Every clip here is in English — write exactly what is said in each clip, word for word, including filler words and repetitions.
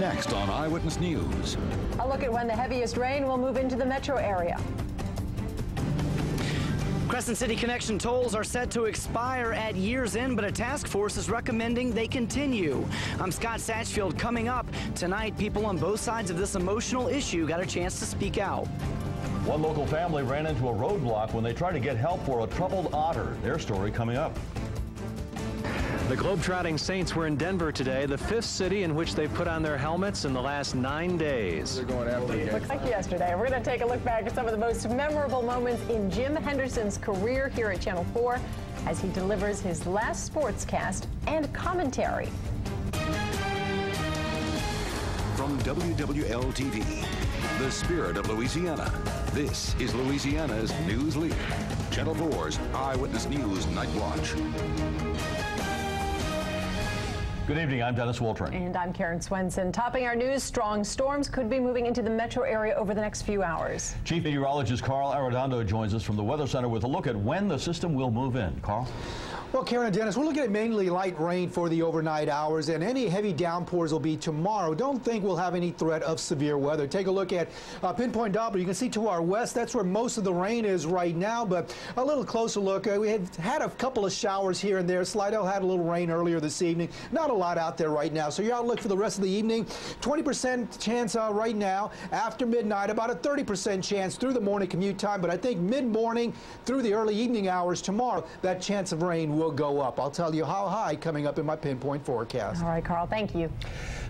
Next on Eyewitness News. A look at when the heaviest rain will move into the metro area. Crescent City Connection tolls are set to expire at year's end, but a task force is recommending they continue. I'm Scott Satchfield. Coming up tonight, people on both sides of this emotional issue got a chance to speak out. One local family ran into a roadblock when they tried to get help for a troubled otter. Their story coming up. The globetrotting Saints were in Denver today, the fifth city in which they've put on their helmets in the last nine days. They're going after the game. Looks like yesterday. We're going to take a look back at some of the most memorable moments in Jim Henderson's career here at Channel four as he delivers his last sportscast and commentary. From W W L T V, the spirit of Louisiana, this is Louisiana's news leader, Channel four's Eyewitness News Night Watch. Good evening, I'm Dennis Woltering. And I'm Karen Swenson. Topping our news, strong storms could be moving into the metro area over the next few hours. Chief Meteorologist Carl Arredondo joins us from the Weather Center with a look at when the system will move in. Carl? Well, Karen and Dennis, we're looking at mainly light rain for the overnight hours, and any heavy downpours will be tomorrow. Don't think we'll have any threat of severe weather. Take a look at uh, Pinpoint Doppler. You can see to our west, that's where most of the rain is right now, but a little closer look. Uh, we had had a couple of showers here and there. Slidell had a little rain earlier this evening. Not a lot out there right now, so your outlook for the rest of the evening, twenty percent chance uh, right now. After midnight, about a thirty percent chance through the morning commute time, but I think mid-morning through the early evening hours tomorrow, that chance of rain will will go up. I'll tell you how high coming up in my Pinpoint forecast. All right, Carl, thank you.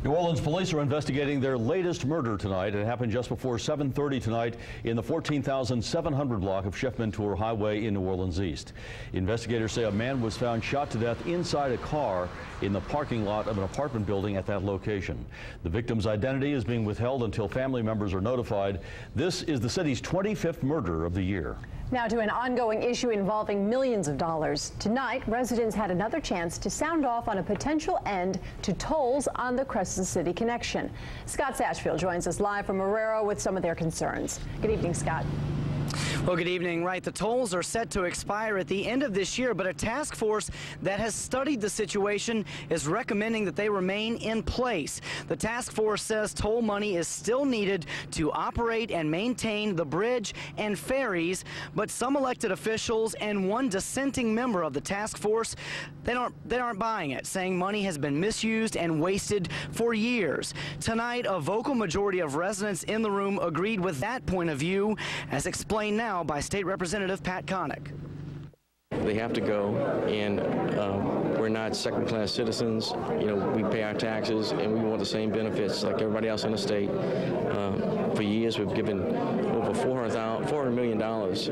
New Orleans police are investigating their latest murder tonight. It happened just before seven thirty tonight in the fourteen thousand seven hundred block of Chef Mentour Highway in New Orleans East. Investigators say a man was found shot to death inside a car in the parking lot of an apartment building at that location. The victim's identity is being withheld until family members are notified. This is the city's twenty-fifth murder of the year. Now to an ongoing issue involving millions of dollars. Tonight, residents had another chance to sound off on a potential end to tolls on the Crescent City Connection. Scott Satchfield joins us live from Marrero with some of their concerns. Good evening, Scott. Well, good evening. Right, the tolls are set to expire at the end of this year, but a task force that has studied the situation is recommending that they remain in place. The task force says toll money is still needed to operate and maintain the bridge and ferries, but some elected officials and one dissenting member of the task force, they aren't, they aren't buying it, saying money has been misused and wasted for years. Tonight, a vocal majority of residents in the room agreed with that point of view, as explained now by State Representative Pat Connick. They have to go, and uh, we're not second-class citizens. You know, we pay our taxes, and we want the same benefits like everybody else in the state. Uh, for years, we've given over four hundred million dollars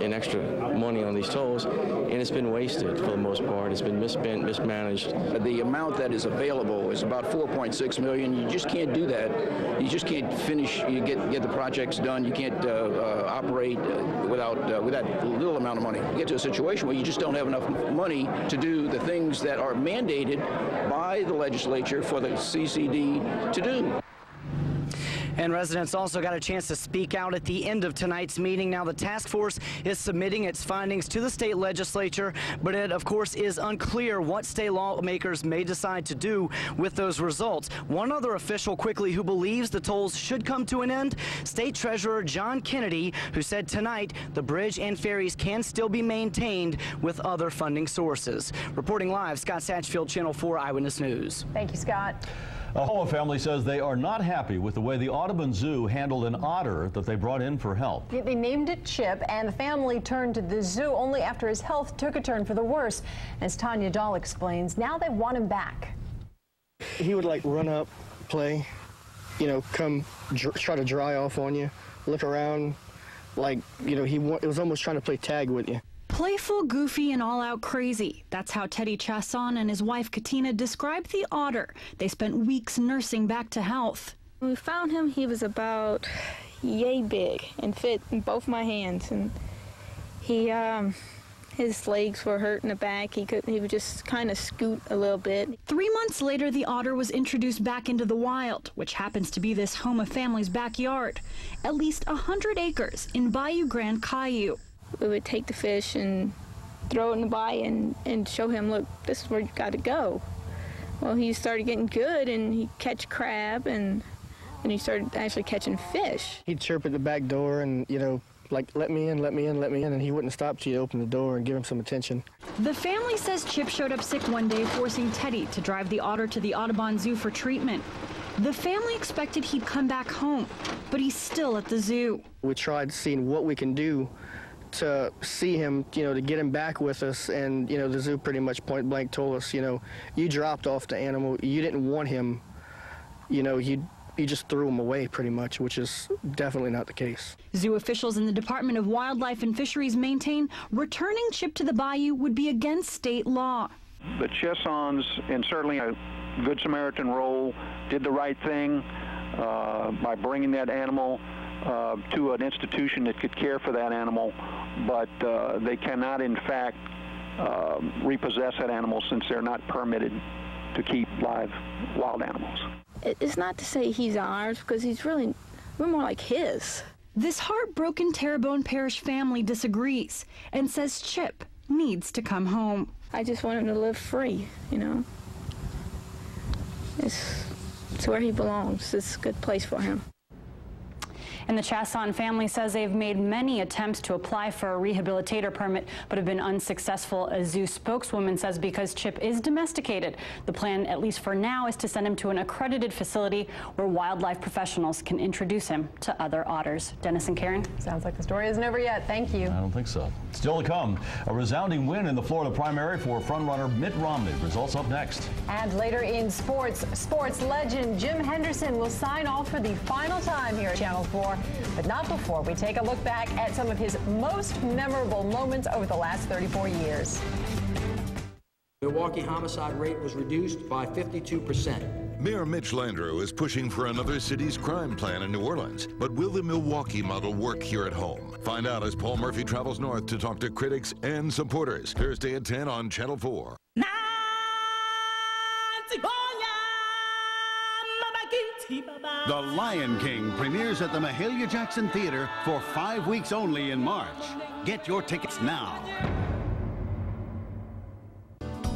in extra money on these tolls, and it's been wasted for the most part. It's been misspent, mismanaged. The amount that is available is about four point six million dollars. You just can't do that. You just can't finish. You get get the projects done. You can't uh, uh, operate uh, without uh, with that little amount of money. You get to a situation where you just don't have enough money to do the things that are mandated by the legislature for the C C D to do. And residents also got a chance to speak out at the end of tonight's meeting. Now, the task force is submitting its findings to the state legislature, but it, of course, is unclear what state lawmakers may decide to do with those results. One other official quickly who believes the tolls should come to an end, State Treasurer John Kennedy, who said tonight the bridge and ferries can still be maintained with other funding sources. Reporting live, Scott Satchfield, Channel four Eyewitness News. Thank you, Scott. A Hoa family says they are not happy with the way the Audubon Zoo handled an otter that they brought in for help. They named it Chip, and the family turned to the zoo only after his health took a turn for the worse. As Tanya Dahl explains, now they want him back. He would, like, run up, play, you know, come try to dry off on you, look around, like, you know, he wa- it was almost trying to play tag with you. Playful, goofy, and all-out crazy. That's how Teddy Chasson and his wife Katina described the otter they spent weeks nursing back to health. When we found him, he was about yay big and fit in both my hands, and he, um, his legs were hurt in the back. He could, he would just kind of scoot a little bit. Three months later, the otter was introduced back into the wild, which happens to be this Homa family's backyard, at least one hundred acres in Bayou Grand Caillou. We would take the fish and throw it in the bayou and, and show him, look, this is where you got to go. Well, he started getting good, and he'd catch crab, and and he started actually catching fish. He'd chirp at the back door and, you know, like, let me in, let me in, let me in, and he wouldn't stop till you open the door and give him some attention. The family says Chip showed up sick one day, forcing Teddy to drive the otter to the Audubon Zoo for treatment. The family expected he'd come back home, but he's still at the zoo. We tried seeing what we can do to see him, you know, to get him back with us, and, you know, the zoo pretty much point blank told us, you know, you dropped off the animal, you didn't want him, you know, you You just threw them away, pretty much, which is definitely not the case. Zoo officials in the Department of Wildlife and Fisheries maintain returning Chip to the bayou would be against state law. The Chessons, and certainly a Good Samaritan role, did the right thing uh, by bringing that animal uh, to an institution that could care for that animal, but uh, they cannot, in fact, uh, repossess that animal since they're not permitted to keep live wild animals. It's not to say he's ours, because he's really, we're more like his. This heartbroken Terrebonne Parish family disagrees and says Chip needs to come home. I just want him to live free, you know. It's, it's where he belongs. It's a good place for him. And the Chasson family says they've made many attempts to apply for a rehabilitator permit, but have been unsuccessful. A zoo spokeswoman says because Chip is domesticated, the plan, at least for now, is to send him to an accredited facility where wildlife professionals can introduce him to other otters. Dennis and Karen? Sounds like the story isn't over yet. Thank you. I don't think so. Still to come, a resounding win in the Florida primary for frontrunner Mitt Romney. Results up next. And later in sports, sports legend Jim Henderson will sign off for the final time here at Channel four. But not before we take a look back at some of his most memorable moments over the last thirty-four years. The Milwaukee homicide rate was reduced by fifty-two percent. Mayor Mitch Landrieu is pushing for another city's crime plan in New Orleans. But will the Milwaukee model work here at home? Find out as Paul Murphy travels north to talk to critics and supporters. Thursday at ten on Channel four. The Lion King premieres at the Mahalia Jackson Theater for five weeks only in March. Get your tickets now.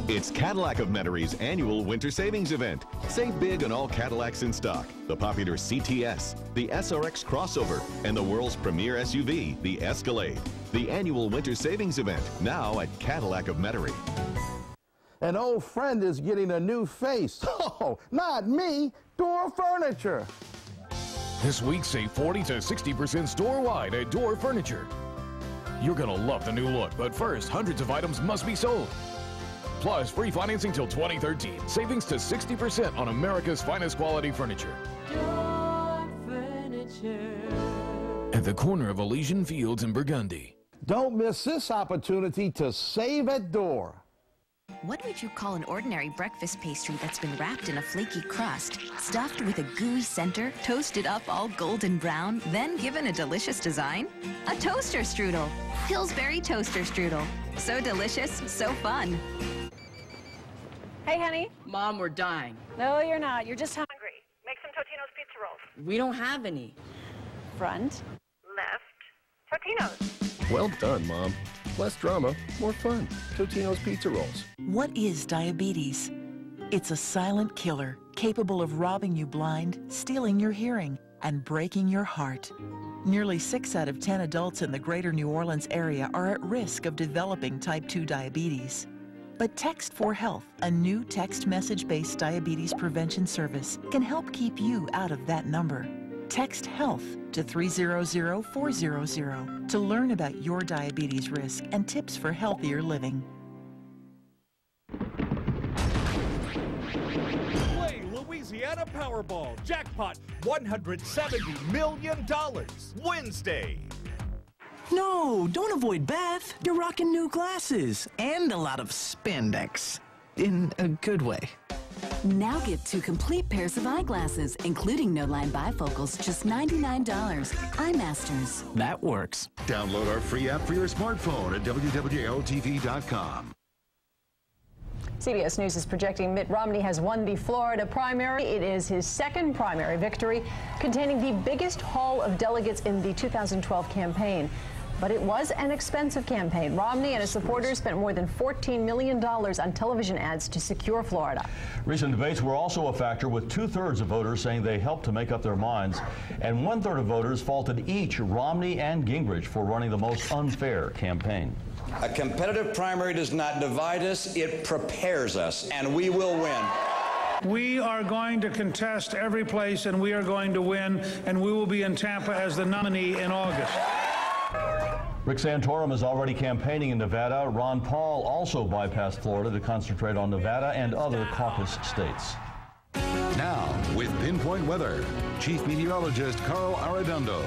It's Cadillac of Metarie's annual winter savings event. Save big on all Cadillacs in stock. The popular C T S, the S R X crossover, and the world's premier S U V, the Escalade. The annual winter savings event, now at Cadillac of Metairie. An old friend is getting a new face. Oh, not me, Door Furniture. This week, save forty to sixty percent store-wide at Door Furniture. You're gonna love the new look, but first, hundreds of items must be sold. Plus, free financing till twenty thirteen. Savings to sixty percent on America's finest quality furniture. Door Furniture. At the corner of Elysian Fields in Burgundy. Don't miss this opportunity to save at Door. What would you call an ordinary breakfast pastry that's been wrapped in a flaky crust, stuffed with a gooey center, toasted up all golden brown, then given a delicious design? A toaster strudel. Pillsbury toaster strudel. So delicious, so fun. Hey, honey. Mom, we're dying. No, you're not. You're just hungry. Make some Totino's pizza rolls. We don't have any. Front. Left. Totino's. Well done, Mom. Less drama, more fun. Totino's Pizza Rolls. What is diabetes? It's a silent killer capable of robbing you blind, stealing your hearing, and breaking your heart. Nearly six out of ten adults in the greater New Orleans area are at risk of developing type two diabetes. But Text four Health, a new text message-based diabetes prevention service, can help keep you out of that number. Text Health to three zero zero four zero zero to learn about your diabetes risk and tips for healthier living. Play Louisiana Powerball. Jackpot one hundred seventy million dollars. Wednesday. No, don't avoid Beth. You're rocking new glasses and a lot of spandex. In a good way. Now get two complete pairs of eyeglasses, including no-line bifocals, just ninety-nine dollars. EyeMasters. That works. Download our free app for your smartphone at W W L T V dot com. C B S News is projecting Mitt Romney has won the Florida primary. It is his second primary victory, containing the biggest haul of delegates in the two thousand twelve campaign. But it was an expensive campaign. Romney and his supporters spent more than fourteen million dollars on television ads to secure Florida. Recent debates were also a factor, with two-thirds of voters saying they helped to make up their minds, and one-third of voters faulted each Romney and Gingrich for running the most unfair campaign. A competitive primary does not divide us, it prepares us, and we will win. We are going to contest every place, and we are going to win, and we will be in Tampa as the nominee in August. Rick Santorum is already campaigning in Nevada. Ron Paul also bypassed Florida to concentrate on Nevada and other caucus states. Now, with Pinpoint Weather, Chief Meteorologist Carl Arredondo.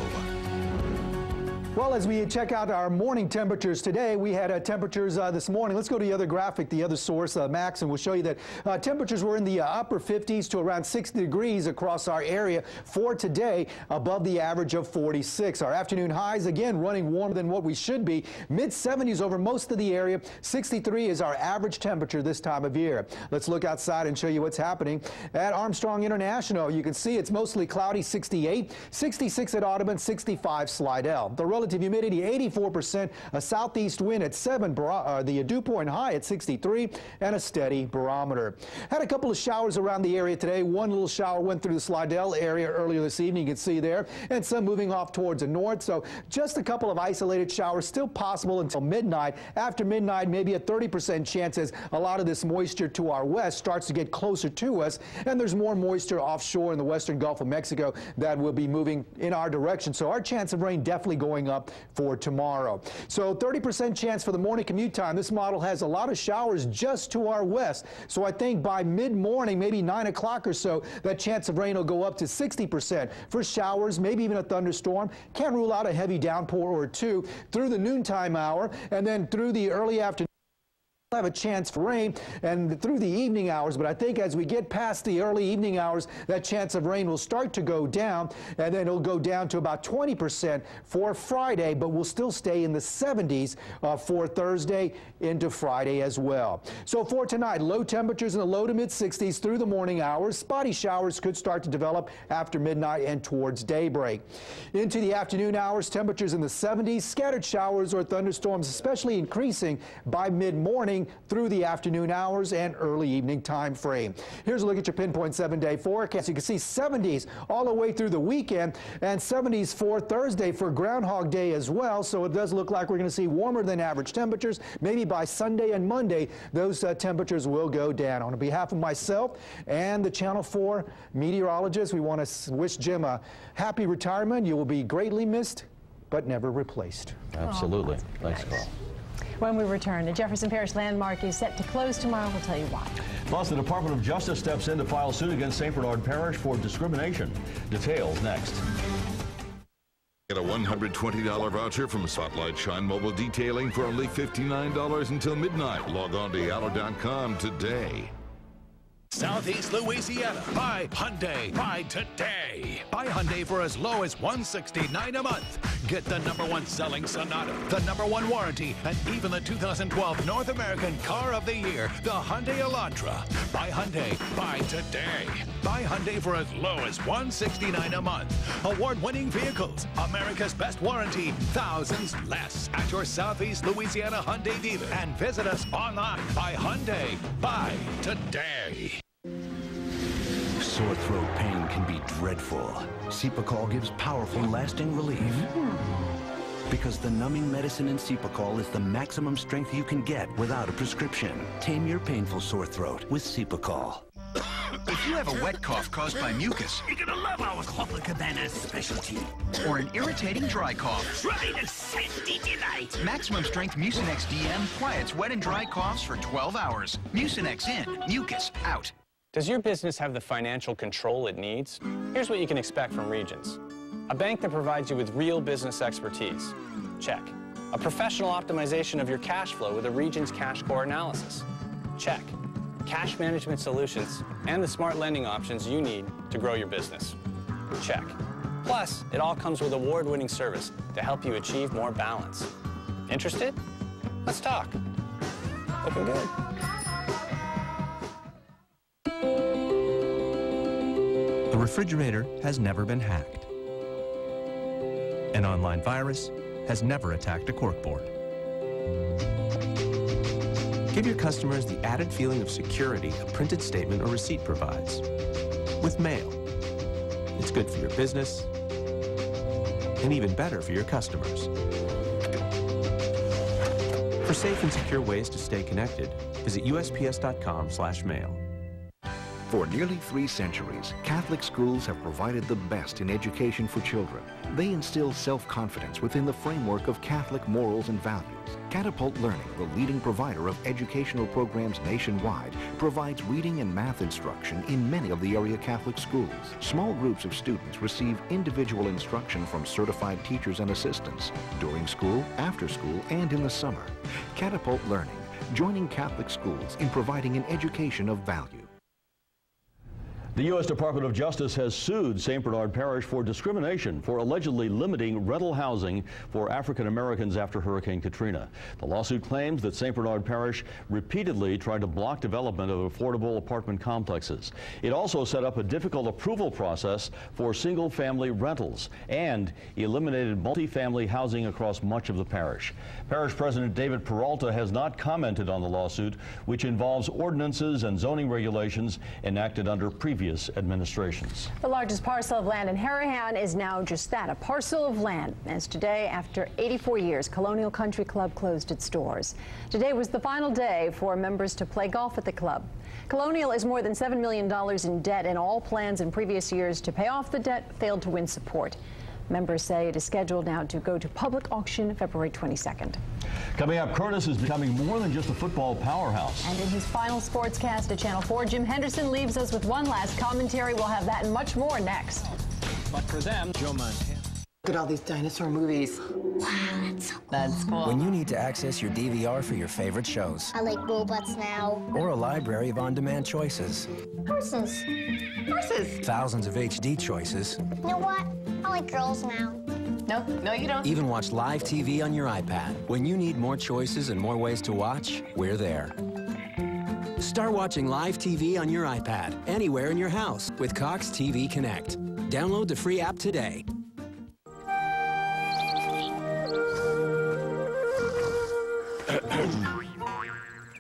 Well, as we check out our morning temperatures today, we had uh, temperatures uh, this morning. Let's go to the other graphic, the other source, uh, Max, and we'll show you that uh, temperatures were in the uh, upper fifties to around sixty degrees across our area for today, above the average of forty-six. Our afternoon highs, again, running warmer than what we should be. mid seventies over most of the area. sixty-three is our average temperature this time of year. Let's look outside and show you what's happening. At Armstrong International, you can see it's mostly cloudy, sixty-eight. sixty-six at Audubon, sixty-five Slidell. The relative humidity eighty-four percent, a southeast wind at seven, uh, the dew point high at sixty-three, and a steady barometer. Had a couple of showers around the area today. One little shower went through the Slidell area earlier this evening, you can see there, and some moving off towards the north. So just a couple of isolated showers still possible until midnight. After midnight, maybe a thirty percent chance as a lot of this moisture to our west starts to get closer to us, and there's more moisture offshore in the western Gulf of Mexico that will be moving in our direction. So our chance of rain definitely going up up for tomorrow. So thirty percent chance for the morning commute time. This model has a lot of showers just to our west. So I think by mid-morning, maybe nine o'clock or so, that chance of rain will go up to sixty percent for showers, maybe even a thunderstorm. Can't rule out a heavy downpour or two through the noontime hour, and then through the early afternoon have a chance for rain and through the evening hours. But I think as we get past the early evening hours, that chance of rain will start to go down, and then it'll go down to about twenty percent for Friday, but we'll still stay in the seventies uh, for Thursday into Friday as well. So for tonight, low temperatures in the low to mid sixties through the morning hours. Spotty showers could start to develop after midnight and towards daybreak. Into the afternoon hours, temperatures in the seventies, scattered showers or thunderstorms, especially increasing by mid-morning through the afternoon hours and early evening time frame. Here's a look at your Pinpoint seven-day forecast. You can see seventies all the way through the weekend, and seventies for Thursday for Groundhog Day as well. So it does look like we're going to see warmer than average temperatures. Maybe by Sunday and Monday, those uh, temperatures will go down. On behalf of myself and the Channel four meteorologist, we want to wish Jim a happy retirement. You will be greatly missed, but never replaced. Absolutely. Oh, thanks, Carl. When we return, the Jefferson Parish landmark is set to close tomorrow. We'll tell you why. Plus, the Department of Justice steps in to file suit against Saint Bernard Parish for discrimination. Details next. Get a one hundred twenty dollar voucher from Spotlight Shine Mobile Detailing for only fifty-nine dollars until midnight. Log on to yallo dot com today. Southeast Louisiana, buy Hyundai, buy today. Buy Hyundai for as low as one hundred sixty-nine dollars a month. Get the number one selling Sonata, the number one warranty, and even the two thousand twelve North American Car of the Year, the Hyundai Elantra. Buy Hyundai, buy today. Buy Hyundai for as low as one hundred sixty-nine dollars a month. Award-winning vehicles, America's best warranty, thousands less at your Southeast Louisiana Hyundai dealer. And visit us online. Buy Hyundai, buy today. Sore throat pain can be dreadful. Cepacol gives powerful, lasting relief. Because the numbing medicine in Cepacol is the maximum strength you can get without a prescription. Tame your painful sore throat with Cepacol. If you have a wet cough caused by mucus, you're gonna love our Copacabana specialty. Or an irritating dry cough, try the Sandy Delight. Maximum strength Mucinex D M quiets wet and dry coughs for twelve hours. Mucinex in, mucus out. Does your business have the financial control it needs? Here's what you can expect from Regions. A bank that provides you with real business expertise. Check. A professional optimization of your cash flow with a Regions cash core analysis. Check. Cash management solutions and the smart lending options you need to grow your business. Check. Plus, it all comes with award-winning service to help you achieve more balance. Interested? Let's talk. Looking good. The refrigerator has never been hacked. An online virus has never attacked a corkboard. Give your customers the added feeling of security a printed statement or receipt provides. With mail, it's good for your business, and even better for your customers. For safe and secure ways to stay connected, visit U S P S dot com slash mail. For nearly three centuries, Catholic schools have provided the best in education for children. They instill self-confidence within the framework of Catholic morals and values. Catapult Learning, the leading provider of educational programs nationwide, provides reading and math instruction in many of the area Catholic schools. Small groups of students receive individual instruction from certified teachers and assistants during school, after school, and in the summer. Catapult Learning, joining Catholic schools in providing an education of value. The U S Department of Justice has sued Saint Bernard Parish for discrimination for allegedly limiting rental housing for African Americans after Hurricane Katrina. The lawsuit claims that Saint Bernard Parish repeatedly tried to block development of affordable apartment complexes. It also set up a difficult approval process for single-family rentals and eliminated multifamily housing across much of the parish. Parish President David Peralta has not commented on the lawsuit, which involves ordinances and zoning regulations enacted under previous administrations. The largest parcel of land in Harahan is now just that, a parcel of land, as today, after eighty-four years, Colonial Country Club closed its doors. Today was the final day for members to play golf at the club. Colonial is more than seven million dollars in debt, and all plans in previous years to pay off the debt failed to win support. Members say it is scheduled now to go to public auction February twenty-second. Coming up, Curtis is becoming more than just a football powerhouse. And in his final sportscast at Channel four, Jim Henderson leaves us with one last commentary. We'll have that and much more next. But for them, Joe Montana. Look at all these dinosaur movies. Wow, that's so cool. That's cool. When you need to access your D V R for your favorite shows. I like robots now. Or a library of on-demand choices. Horses. Horses. Thousands of H D choices. You know what? I like girls now. No, no you don't. Even watch live T V on your iPad. When you need more choices and more ways to watch, we're there. Start watching live T V on your iPad, anywhere in your house, with Cox T V Connect. Download the free app today.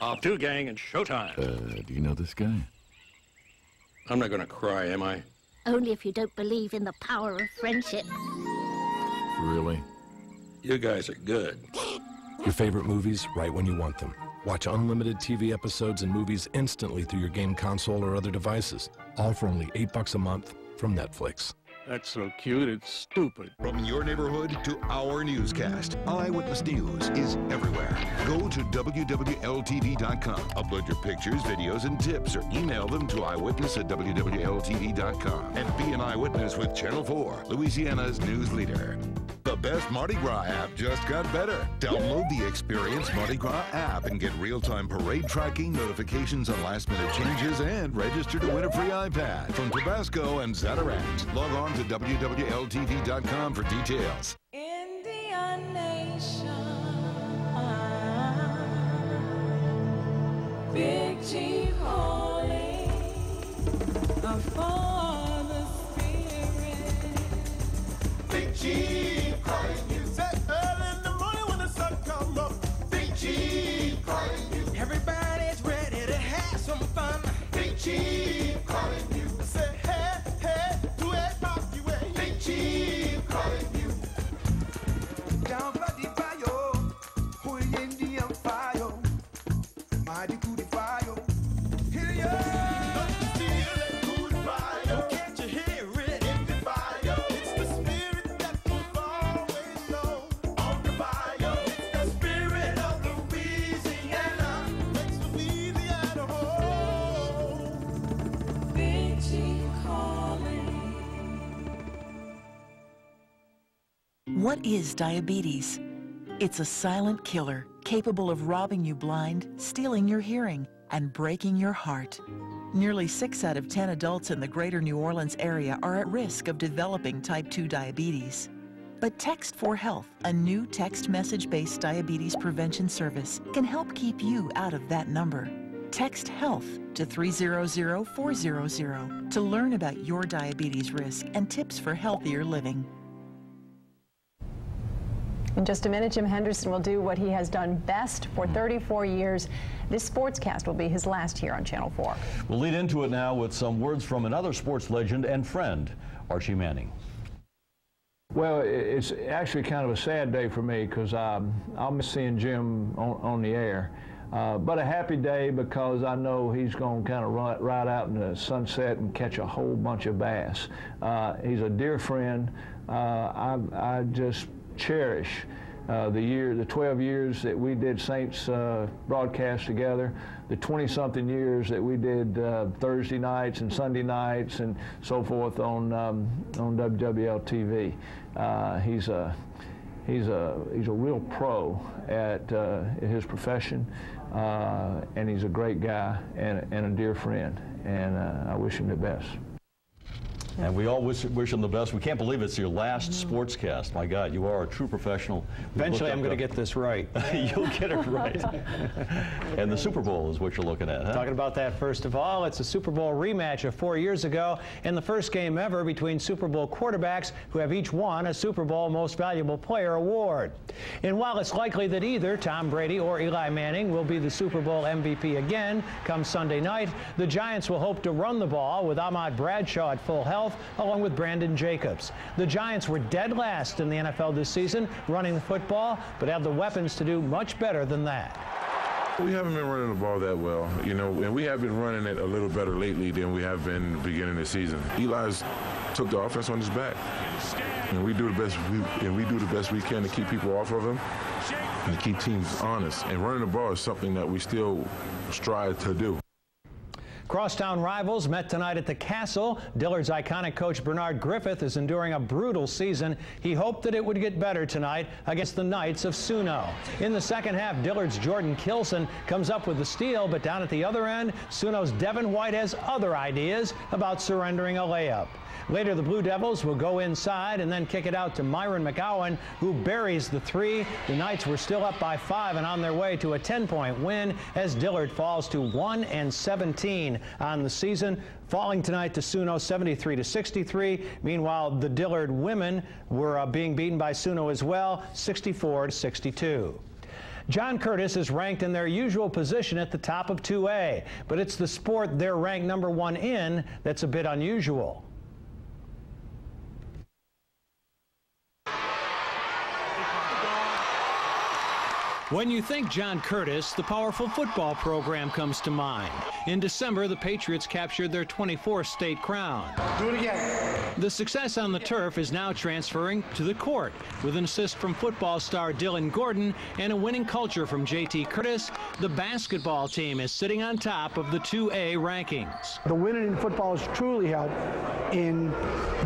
Off to gang and showtime. Uh, do you know this guy? I'm not gonna cry, am I? Only if you don't believe in the power of friendship. Really? You guys are good. Your favorite movies right when you want them. Watch unlimited T V episodes and movies instantly through your game console or other devices. All for only eight bucks a month from Netflix. That's so cute, it's stupid. From your neighborhood to our newscast, Eyewitness News is everywhere. Go to W W L T V dot com, upload your pictures, videos, and tips, or email them to eyewitness at W W L T V dot com. And be an eyewitness with Channel four, Louisiana's news leader. The best Mardi Gras app just got better. Download the Experience Mardi Gras app and get real-time parade tracking, notifications on last-minute changes, and register to win a free iPad from Tabasco and Zatarans. Log on to W W L T V dot com for details. Indian Nation, Big Chief Holy, a Father Spirit, Big Chief Christ music, early in the morning when the sun comes up, Big Chief Christ music, everybody's ready to have some fun, Big Chief Christ music. What is diabetes? It's a silent killer capable of robbing you blind, stealing your hearing, and breaking your heart. Nearly six out of ten adults in the greater New Orleans area are at risk of developing type two diabetes. But Text four Health, a new text message-based diabetes prevention service, can help keep you out of that number. Text Health to three zero zero four zero zero to learn about your diabetes risk and tips for healthier living. In just a minute, Jim Henderson will do what he has done best for thirty-four years. This sportscast will be his last here on Channel four. We'll lead into it now with some words from another sports legend and friend, Archie Manning. Well, it's actually kind of a sad day for me because um, I'll miss seeing Jim on, on the air. Uh, but a happy day because I know he's going to kind of ride, ride out in the sunset and catch a whole bunch of bass. Uh, he's a dear friend. Uh, I, I just cherish uh, the year, the twelve years that we did Saints uh, broadcast together, the twenty-something years that we did uh, Thursday nights and Sunday nights and so forth on um, on W W L T V. Uh, he's a he's a he's a real pro at uh, his profession, uh, and he's a great guy and and a dear friend. And uh, I wish him the best. And we all wish, wish him the best. We can't believe it's your last mm. sportscast. My God, you are a true professional. We've Eventually, I'm going to get this right. You'll get it right. And the Super Bowl is what you're looking at, huh? Talking about that, first of all, it's a Super Bowl rematch of four years ago and the first game ever between Super Bowl quarterbacks who have each won a Super Bowl Most Valuable Player award. And while it's likely that either Tom Brady or Eli Manning will be the Super Bowl M V P again come Sunday night, the Giants will hope to run the ball with Ahmad Bradshaw at full health, along with Brandon Jacobs. The Giants were dead last in the N F L this season running the football, but have the weapons to do much better than that. We haven't been running the ball that well, you know, and we have been running it a little better lately than we have been at the beginning of the season. Eli's took the offense on his back, and we do the best we, and we do the best we can to keep people off of him and to keep teams honest. And running the ball is something that we still strive to do. Crosstown rivals met tonight at the Castle. Dillard's iconic coach Bernard Griffith is enduring a brutal season. He hoped that it would get better tonight against the Knights of Suno. In the second half, Dillard's Jordan Kilson comes up with the steal, but down at the other end, Suno's Devin White has other ideas about surrendering a layup. Later, the Blue Devils will go inside and then kick it out to Myron McGowan, who buries the three. The Knights were still up by five and on their way to a ten-point win as Dillard falls to one and seventeen on the season, falling tonight to Suno seventy-three to sixty-three. Meanwhile, the Dillard women were uh, being beaten by Suno as well, sixty-four to sixty-two. John Curtis is ranked in their usual position at the top of two A, but it's the sport they're ranked number one in that's a bit unusual. When you think John Curtis, the powerful football program comes to mind. In December, the Patriots captured their twenty-fourth state crown. Do it again. The success on the turf is now transferring to the court, with an assist from football star Dylan Gordon and a winning culture from J T Curtis. The basketball team is sitting on top of the two A rankings. The winning in football has truly helped in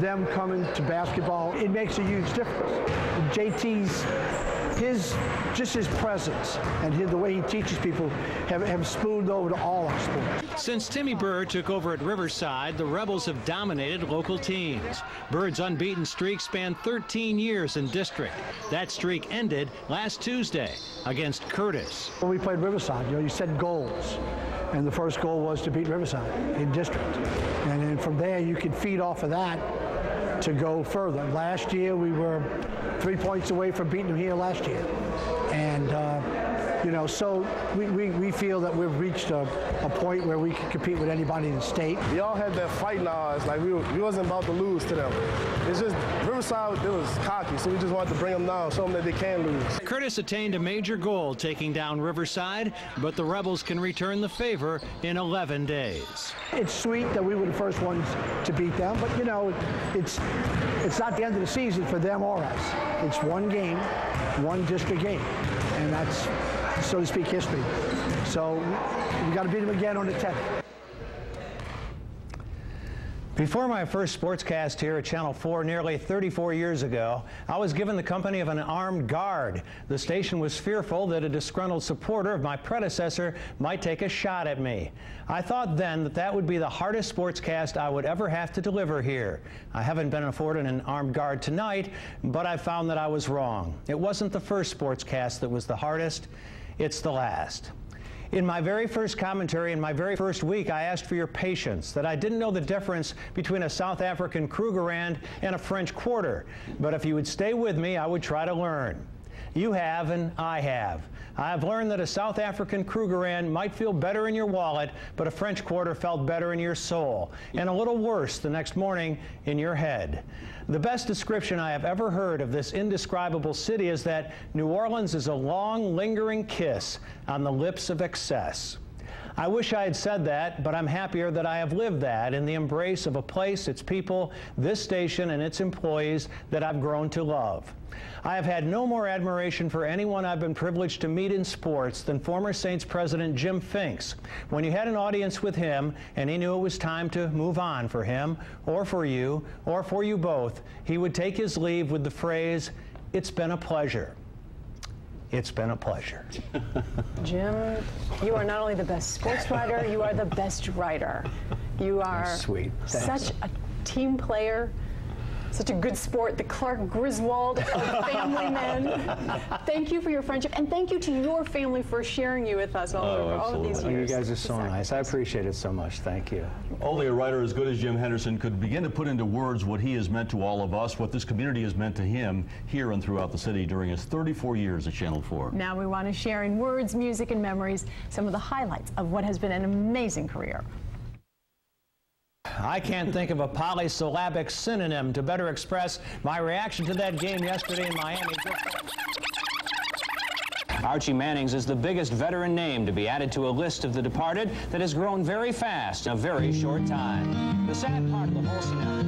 them coming to basketball. It makes a huge difference. J T's His, just his presence and his, the way he teaches people have, have spooned over to all our sports. Since Timmy Byrd took over at Riverside, the Rebels have dominated local teams. Byrd's unbeaten streak spanned thirteen years in district. That streak ended last Tuesday against Curtis. When we played Riverside, you know, you set goals. And the first goal was to beat Riverside in district. And then from there, you could feed off of that to go further. Last year, we were three points away from beating them here last year. And, uh, you know, so we, we, we feel that we've reached a, a point where we can compete with anybody in the state. We all had that fight in our eyes. Like, we, were, we wasn't about to lose to them. It's just Riverside, it was cocky, so we just wanted to bring them down, show them that they can lose. Curtis attained a major goal taking down Riverside, but the Rebels can return the favor in eleven days. It's sweet that we were the first ones to beat them, but, you know, it's, it's not the end of the season for them or us. It's one game, one district game, and that's, so to speak, history. So we got to beat them again on the tenth. Before my first sportscast here at Channel four nearly thirty-four years ago, I was given the company of an armed guard. The station was fearful that a disgruntled supporter of my predecessor might take a shot at me. I thought then that that would be the hardest sportscast I would ever have to deliver here. I haven't been afforded an armed guard tonight, but I found that I was wrong. It wasn't the first sportscast that was the hardest, it's the last. In my very first commentary, in my very first week, I asked for your patience, that I didn't know the difference between a South African Krugerrand and a French quarter. But if you would stay with me, I would try to learn. You have and I have. I've learned that a South African Krugerrand might feel better in your wallet, but a French quarter felt better in your soul, and a little worse the next morning in your head. The best description I have ever heard of this indescribable city is that New Orleans is a long, lingering kiss on the lips of excess. I wish I had said that, but I'm happier that I have lived that in the embrace of a place, its people, this station, and its employees that I've grown to love. I have had no more admiration for anyone I've been privileged to meet in sports than former Saints president Jim Finks. When you had an audience with him and he knew it was time to move on for him, or for you, or for you both, he would take his leave with the phrase, "It's been a pleasure." It's been a pleasure. Jim, you are not only the best sports writer, you are the best writer. You are That's sweet. Thanks. Such a team player, such a good sport, the Clark Griswold of family men. Thank you for your friendship, and thank you to your family for sharing you with us all oh, over absolutely. all of these years. You guys are so exactly. nice. I appreciate it so much. Thank you. Only a writer as good as Jim Henderson could begin to put into words what he has meant to all of us, what this community has meant to him here and throughout the city during his thirty-four years at Channel four. Now we want to share in words, music, and memories some of the highlights of what has been an amazing career. I can't think of a polysyllabic synonym to better express my reaction to that game yesterday in Miami. Archie Mannings is the biggest veteran name to be added to a list of the departed that has grown very fast in a very short time. The sad part of the whole scenario.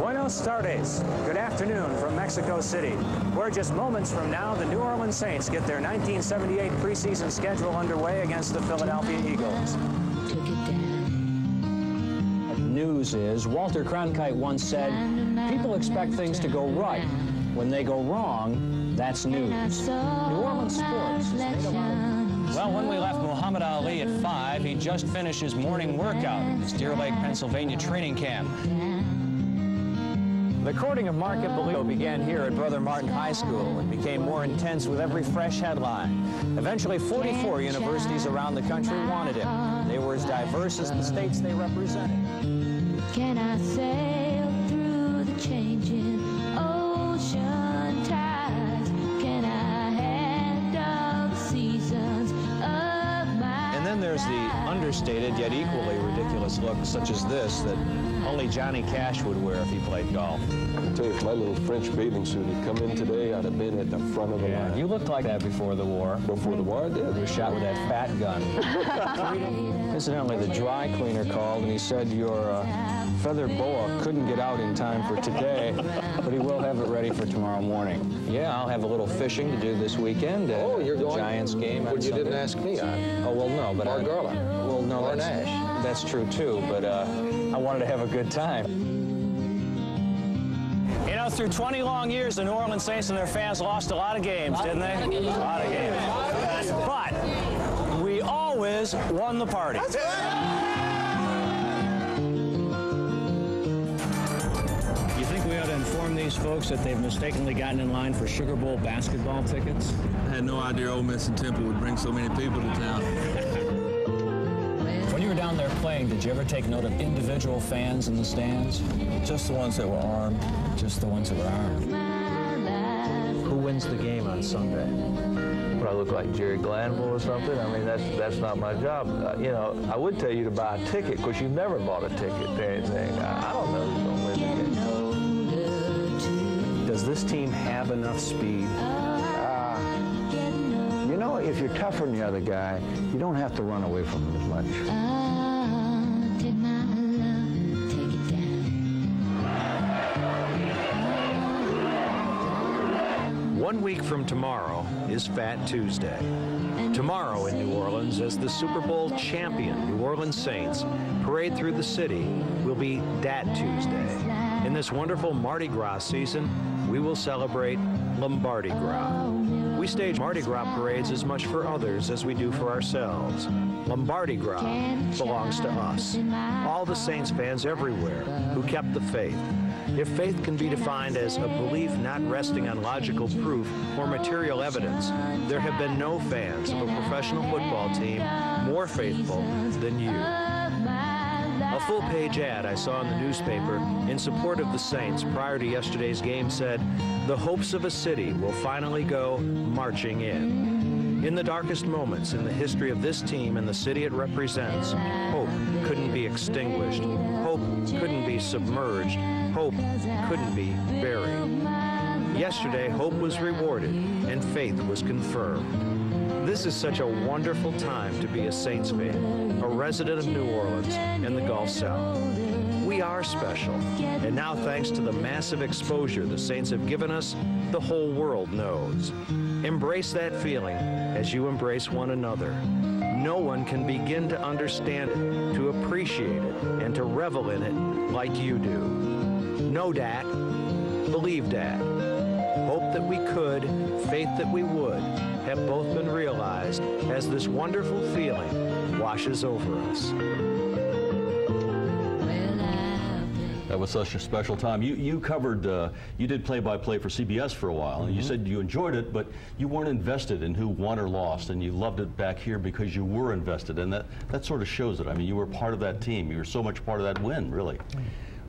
Buenos tardes. Good afternoon from Mexico City, where just moments from now the New Orleans Saints get their nineteen seventy-eight preseason schedule underway against the Philadelphia Eagles. News is, Walter Cronkite once said, people expect things to go right. When they go wrong, that's news. New Orleans sports is made of... Well, when we left Muhammad Ali at five, he just finished his morning workout at his Deer Lake, Pennsylvania training camp. The courting of Mark Ippolito began here at Brother Martin High School and became more intense with every fresh headline. Eventually, forty-four universities around the country wanted him. They were as diverse as the states they represented. Can I sail through the changing ocean tides? Can I handle the seasons of my And then there's the understated yet equally ridiculous look such as this that only Johnny Cash would wear if he played golf. I tell you, if my little French bathing suit had come in today, I'd have been at the front of the yeah, line. You looked like that before the war. Before the war, I did. You were shot with that fat gun. Incidentally, the dry cleaner called and he said your uh, feather boa couldn't get out in time for today, but he will have it ready for tomorrow morning. Yeah, I'll have a little fishing to do this weekend. At, oh, you're the going Giants game. Well, you didn't ask me. I, oh well, no, but I. Garland. Well, no, or that's, Nash. That's true too, but uh, I wanted to have a good time. You know, through twenty long years, the New Orleans Saints and their fans lost a lot of games, didn't they? A lot of games. But we always won the party. That's it. You think we ought to inform these folks that they've mistakenly gotten in line for Sugar Bowl basketball tickets? I had no idea Ole Miss and Temple would bring so many people to town. When you were down there playing, did you ever take note of individual fans in the stands? Just the ones that were armed. Just the ones that were armed. Who wins the game on Sunday? Would I look like Jerry Glanville or something? I mean, that's that's not my job. Uh, you know, I would tell you to buy a ticket, because you never bought a ticket to anything. I, I don't know who's going to win the game. Does this team have enough speed? You know, if you're tougher than the other guy, you don't have to run away from him as much. Oh, take my love, take it down. One week from tomorrow is Fat Tuesday. Tomorrow in New Orleans, as the Super Bowl champion New Orleans Saints parade through the city, will be Dat Tuesday. In this wonderful Mardi Gras season, we will celebrate Lombardi Gras. We stage Mardi Gras parades as much for others as we do for ourselves. Lombardi Gras belongs to us, all the Saints fans everywhere who kept the faith. If faith can be defined as a belief not resting on logical proof or material evidence, there have been no fans of a professional football team more faithful than you. A A full-page ad I saw in the newspaper in support of the Saints prior to yesterday's game said, "The hopes of a city will finally go marching in." In the darkest moments in the history of this team and the city it represents, hope couldn't be extinguished, hope couldn't be submerged, hope couldn't be buried. Yesterday, hope was rewarded and faith was confirmed. This is such a wonderful time to be a Saints fan, a resident of New Orleans and the Gulf South. We are special, and now thanks to the massive exposure the Saints have given us, the whole world knows. Embrace that feeling as you embrace one another. No one can begin to understand it, to appreciate it, and to revel in it like you do. Know dat, believe dat. Hope that we could, faith that we would, have both been realized as this wonderful feeling washes over us. That was such a special time. You you covered, uh, you did play-by-play for C B S for a while, and mm-hmm. you said you enjoyed it, but you weren't invested in who won or lost, and you loved it back here because you were invested, and that, that sort of shows it. I mean, you were part of that team. You were so much part of that win, really. Mm-hmm.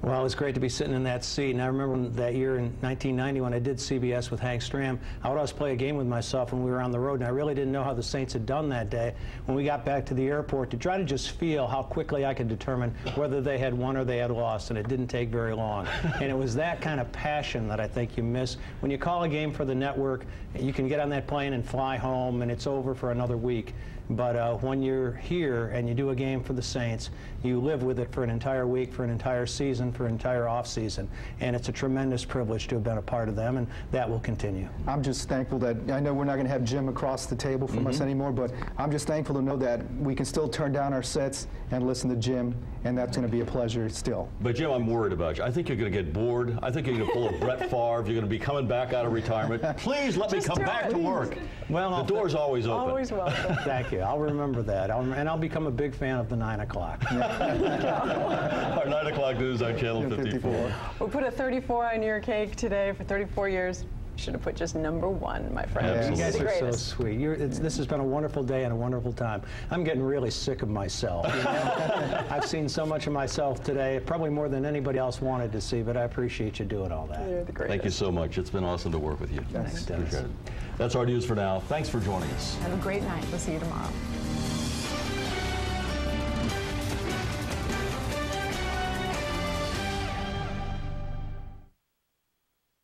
Well, it was great to be sitting in that seat, and I remember that year in nineteen ninety when I did C B S with Hank Stram, I would always play a game with myself when we were on the road, and I really didn't know how the Saints had done that day. When we got back to the airport, to try to just feel how quickly I could determine whether they had won or they had lost, and it didn't take very long. And it was that kind of passion that I think you miss. When you call a game for the network, you can get on that plane and fly home, and it's over for another week. But uh, when you're here and you do a game for the Saints, you live with it for an entire week, for an entire season, for an entire offseason. And it's a tremendous privilege to have been a part of them, and that will continue. I'm just thankful that, I know we're not going to have Jim across the table from mm-hmm. us anymore, but I'm just thankful to know that we can still turn down our sets and listen to Jim, and that's going to be a pleasure still. But Jim, I'm worried about you. I think you're going to get bored. I think you're going to pull a Brett Favre. You're going to be coming back out of retirement. Please let just me come back it. to work. Well, the I'll door's always open. Always welcome. Thank you. I'll remember that, I'll, and I'll become a big fan of the nine o'clock. Our nine o'clock news on Channel fifty-four. We'll put a thirty-four on your cake today for thirty-four years. Should have put just number one, my friend. Yeah, you guys are so sweet. You're, it's, this has been a wonderful day and a wonderful time. I'm getting really sick of myself. You know? I've seen so much of myself today, probably more than anybody else wanted to see, but I appreciate you doing all that. You're the greatest. Thank you so much. It's been awesome to work with you. Thanks, Dennis. Appreciate it. That's our news for now. Thanks for joining us. Have a great night. We'll see you tomorrow.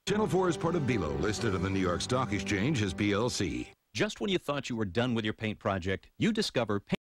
Channel four is part of B L O, listed on the New York Stock Exchange as P L C. Just when you thought you were done with your paint project, you discover paint.